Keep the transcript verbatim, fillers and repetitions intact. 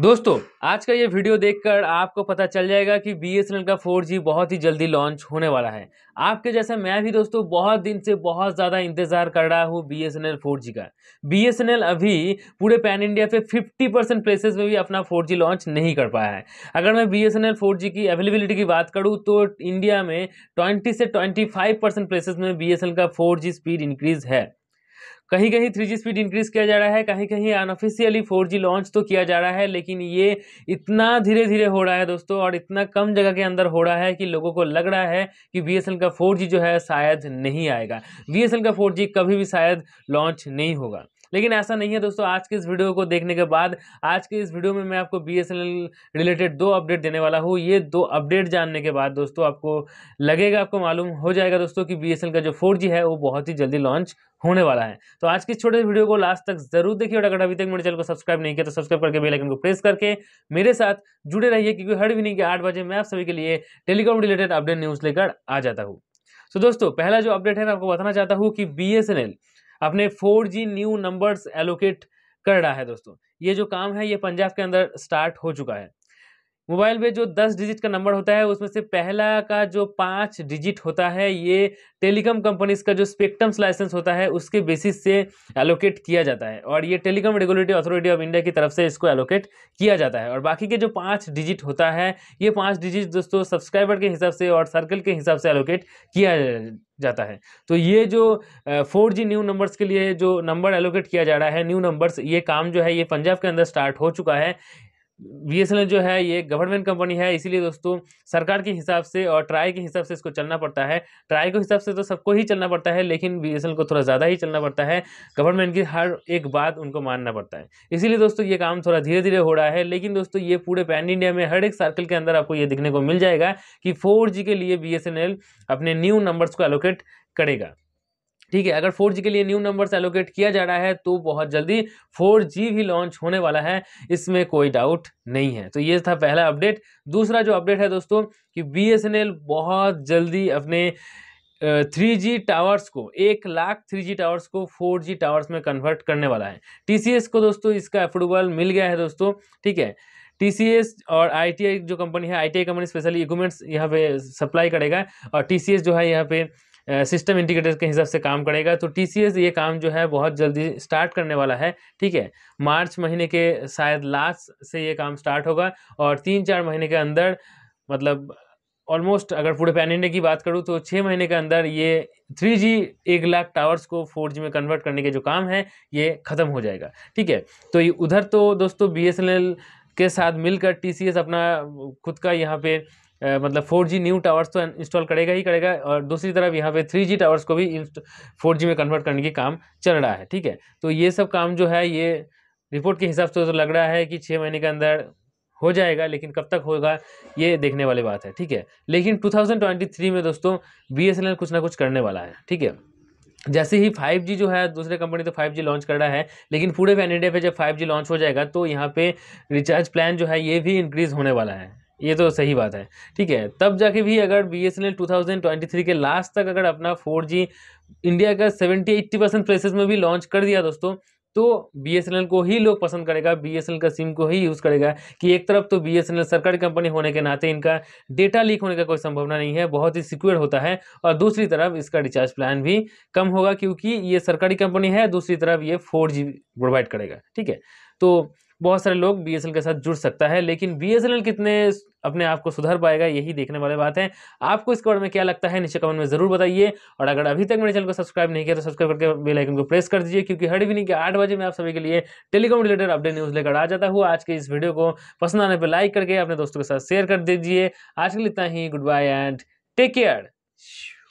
दोस्तों आज का ये वीडियो देखकर आपको पता चल जाएगा कि बी एस एन एल का फोर जी बहुत ही जल्दी लॉन्च होने वाला है। आपके जैसे मैं भी दोस्तों बहुत दिन से बहुत ज़्यादा इंतज़ार कर रहा हूँ B S N L four G का। बी एस एन एल अभी पूरे पैन इंडिया पे पचास परसेंट प्लेसेस में भी अपना फोर जी लॉन्च नहीं कर पाया है। अगर मैं B S N L four G की अवेलेबिलिटी की बात करूँ तो इंडिया में ट्वेंटी से ट्वेंटी फाइव परसेंट प्लेसेस में बी एस एन एल का फोर जी स्पीड इंक्रीज़ है। कहीं कहीं थ्री जी स्पीड इंक्रीज़ किया जा रहा है, कहीं कहीं अनऑफिशियली फोर जी लॉन्च तो किया जा रहा है, लेकिन ये इतना धीरे धीरे हो रहा है दोस्तों और इतना कम जगह के अंदर हो रहा है कि लोगों को लग रहा है कि बी एस एन एल का फोर जी जो है शायद नहीं आएगा, बी एस एन एल का फोर जी कभी भी शायद लॉन्च नहीं होगा। लेकिन ऐसा नहीं है दोस्तों। आज के इस वीडियो को देखने के बाद आज के इस वीडियो में मैं आपको B S N L related दो अपडेट देने वाला हूँ। ये दो अपडेट जानने के बाद दोस्तों आपको लगेगा, आपको मालूम हो जाएगा दोस्तों कि बी एस एन एल का जो फोर जी है वो बहुत ही जल्दी लॉन्च होने वाला है। तो आज के छोटे वीडियो को लास्ट तक जरूर देखिए और अगर अभी तक मेरे चैनल को सब्सक्राइब नहीं किया तो सब्सक्राइब करके बेल आइकन को प्रेस करके मेरे साथ जुड़े रहिए, क्योंकि हर इवनिंग के आठ बजे मैं आप सभी के लिए टेलीकॉम रिलेटेड अपडेट न्यूज़ लेकर आ जाता हूँ। तो दोस्तों पहला जो अपडेट है मैं आपको बताना चाहता हूँ कि बी एस एन एल अपने four G new numbers allocate कर रहा है। दोस्तों ये जो काम है ये पंजाब के अंदर स्टार्ट हो चुका है। मोबाइल में जो दस डिजिट का नंबर होता है उसमें से पहला का जो पाँच डिजिट होता है ये टेलीकॉम कंपनीज का जो स्पेक्ट्रम्स लाइसेंस होता है उसके बेसिस से एलोकेट किया जाता है और ये telecom regulatory authority of India की तरफ से इसको एलोकेट किया जाता है। और बाकी के जो पाँच डिजिट होता है ये पाँच डिजिट दोस्तों सब्सक्राइबर के हिसाब से और सर्कल के हिसाब से एलोकेट किया जाता है। तो ये जो फोर जी न्यू नंबर्स के लिए जो नंबर एलोकेट किया जा रहा है न्यू नंबर्स, ये काम जो है ये पंजाब के अंदर स्टार्ट हो चुका है। बी एस एन एल जो है ये गवर्नमेंट कंपनी है, इसीलिए दोस्तों सरकार के हिसाब से और ट्राई के हिसाब से इसको चलना पड़ता है। ट्राई के हिसाब से तो सबको ही चलना पड़ता है, लेकिन बी एस एन एल को थोड़ा ज़्यादा ही चलना पड़ता है, गवर्नमेंट की हर एक बात उनको मानना पड़ता है। इसीलिए दोस्तों ये काम थोड़ा धीरे धीरे हो रहा है, लेकिन दोस्तों ये पूरे पैन इंडिया में हर एक सर्कल के अंदर आपको ये देखने को मिल जाएगा कि फोर जी के लिए बी एस एन एल अपने न्यू नंबर्स को एलोकेट करेगा। ठीक है, अगर फोर जी के लिए न्यू नंबर्स एलोकेट किया जा रहा है तो बहुत जल्दी फोर जी भी लॉन्च होने वाला है, इसमें कोई डाउट नहीं है। तो ये था पहला अपडेट। दूसरा जो अपडेट है दोस्तों कि बी एस एन एल बहुत जल्दी अपने थ्री जी टावर्स को एक लाख थ्री जी टावर्स को फोर जी टावर्स में कन्वर्ट करने वाला है। टी सी एस को दोस्तों इसका अप्रूवल मिल गया है दोस्तों। ठीक है, टी सी एस और आई टी आई जो कंपनी है, I T I company specially equipments यहाँ पे सप्लाई करेगा और टी सी एस जो है यहाँ पे सिस्टम इंटीग्रेटर के हिसाब से काम करेगा। तो टी सी एस ये काम जो है बहुत जल्दी स्टार्ट करने वाला है। ठीक है, मार्च महीने के शायद लास्ट से ये काम स्टार्ट होगा और तीन चार महीने के अंदर, मतलब ऑलमोस्ट अगर पूरे पैन इंडिया की बात करूँ तो छः महीने के अंदर ये थ्री जी एक लाख टावर्स को फोर जी में कन्वर्ट करने के जो काम है ये ख़त्म हो जाएगा। ठीक है, तो ये उधर तो दोस्तों बी एस एन एल के साथ मिलकर टी सी एस अपना खुद का यहाँ पे आ, मतलब फोर जी न्यू टावर्स तो इंस्टॉल करेगा ही करेगा और दूसरी तरफ यहाँ पे थ्री जी टावर्स को भी फोर जी में कन्वर्ट करने की काम चल रहा है। ठीक है, तो ये सब काम जो है ये रिपोर्ट के हिसाब से तो लग रहा है कि छः महीने के अंदर हो जाएगा, लेकिन कब तक होगा ये देखने वाली बात है। ठीक है, लेकिन टू थाउजेंड ट्वेंटी थ्री में दोस्तों बी एस एन एल कुछ ना कुछ करने वाला है। ठीक है, जैसे ही फाइव जी जो है, दूसरे कंपनी तो फाइव जी लॉन्च कर रहा है, लेकिन पूरे पैन इंडिया पे जब फाइव जी लॉन्च हो जाएगा तो यहाँ पे रिचार्ज प्लान जो है ये भी इंक्रीज़ होने वाला है। ये तो सही बात है। ठीक है, तब जाके भी अगर B S N L two thousand twenty three के लास्ट तक अगर अपना फोर जी इंडिया का सेवेंटी एट्टी परसेंट प्लेसेस में भी लॉन्च कर दिया दोस्तों तो बी एस एन एल को ही लोग पसंद करेगा, बी एस एन एल का सिम को ही यूज़ करेगा। कि एक तरफ तो बी एस एन एल सरकारी कंपनी होने के नाते इनका डेटा लीक होने का कोई संभावना नहीं है, बहुत ही सिक्योर होता है, और दूसरी तरफ इसका रिचार्ज प्लान भी कम होगा क्योंकि ये सरकारी कंपनी है, दूसरी तरफ ये फोर जी प्रोवाइड करेगा। ठीक है, तो बहुत सारे लोग बी एस एन एल के साथ जुड़ सकता है, लेकिन बी एस एन एल कितने अपने आप को सुधार पाएगा यही देखने वाली बात है। आपको इसके बारे में क्या लगता है नीचे कमेंट में ज़रूर बताइए और अगर अभी तक मेरे चैनल को सब्सक्राइब नहीं किया तो सब्सक्राइब करके बेल आइकन को प्रेस कर दीजिए, क्योंकि हर इवनिंग के आठ बजे मैं आप सभी के लिए टेलीकॉम रिलेटेड अपडेट न्यूज़ लेकर आ जाता हूँ। आज के इस वीडियो को पसंद आने पर लाइक करके अपने दोस्तों के साथ शेयर कर दीजिए। आज के लिए इतना ही, good bye and take care.